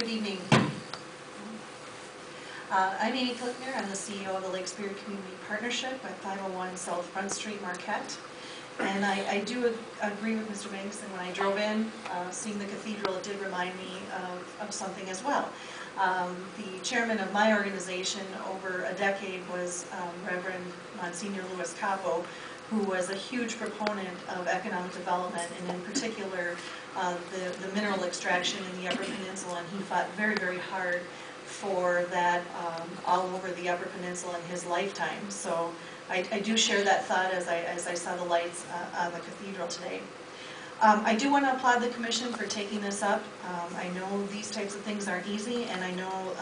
Good evening. I'm Amy Clickner. I'm the CEO of the Lake Superior Community Partnership at 501 South Front Street, Marquette. And I do agree with Mr. Banks, and when I drove in, seeing the cathedral, it did remind me of something as well. The chairman of my organization over a decade was Reverend Monsignor Louis Capo, who was a huge proponent of economic development, and in particular the mineral extraction in the Upper Peninsula, and he fought very, very hard for that all over the Upper Peninsula in his lifetime. So I do share that thought as I saw the lights on the cathedral today. I do want to applaud the Commission for taking this up. I know these types of things aren't easy, and I know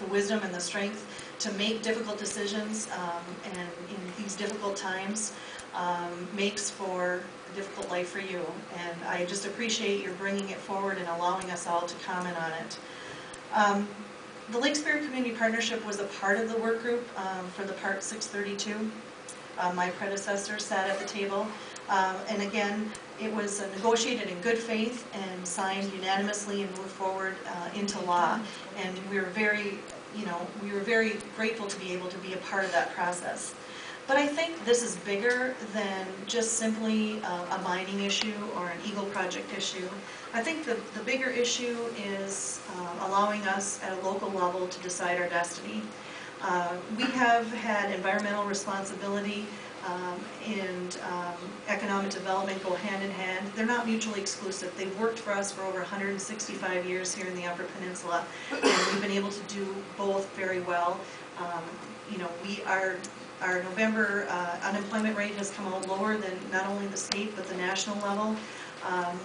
the wisdom and the strength to make difficult decisions and in these difficult times makes for a difficult life for you. And I just appreciate your bringing it forward and allowing us all to comment on it. The Lake Superior Community Partnership was a part of the work group for the Part 632. My predecessor sat at the table. And again, it was negotiated in good faith and signed unanimously and moved forward into law. And we were very grateful to be able to be a part of that process. But I think this is bigger than just simply a mining issue or an Eagle Project issue. I think the bigger issue is allowing us at a local level to decide our destiny. We have had environmental responsibility and economic development go hand in hand. They're not mutually exclusive. They've worked for us for over 165 years here in the Upper Peninsula, and we've been able to do both very well. You know, our November unemployment rate has come out lower than not only the state but the national level.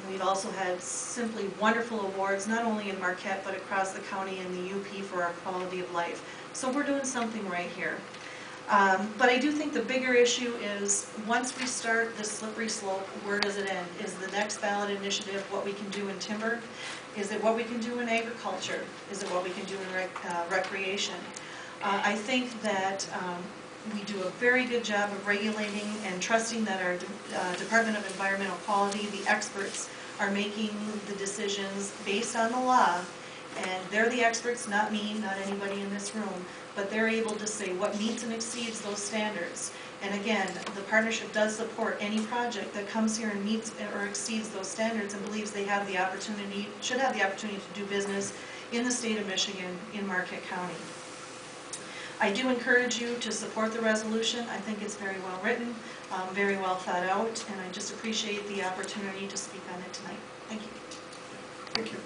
We've also had simply wonderful awards, not only in Marquette but across the county and the UP, for our quality of life. So we're doing something right here. But I do think the bigger issue is, once we start this slippery slope, where does it end? Is the next ballot initiative what we can do in timber? Is it what we can do in agriculture? Is it what we can do in recreation? I think that we do a very good job of regulating and trusting that our Department of Environmental Quality, the experts, are making the decisions based on the law. And they're the experts, not me, not anybody in this room, but they're able to say what meets and exceeds those standards. And again, the partnership does support any project that comes here and meets or exceeds those standards and believes they have the opportunity, should have the opportunity to do business in the state of Michigan, in Marquette County. I do encourage you to support the resolution. I think it's very well written, very well thought out, and I just appreciate the opportunity to speak on it tonight. Thank you. Thank you.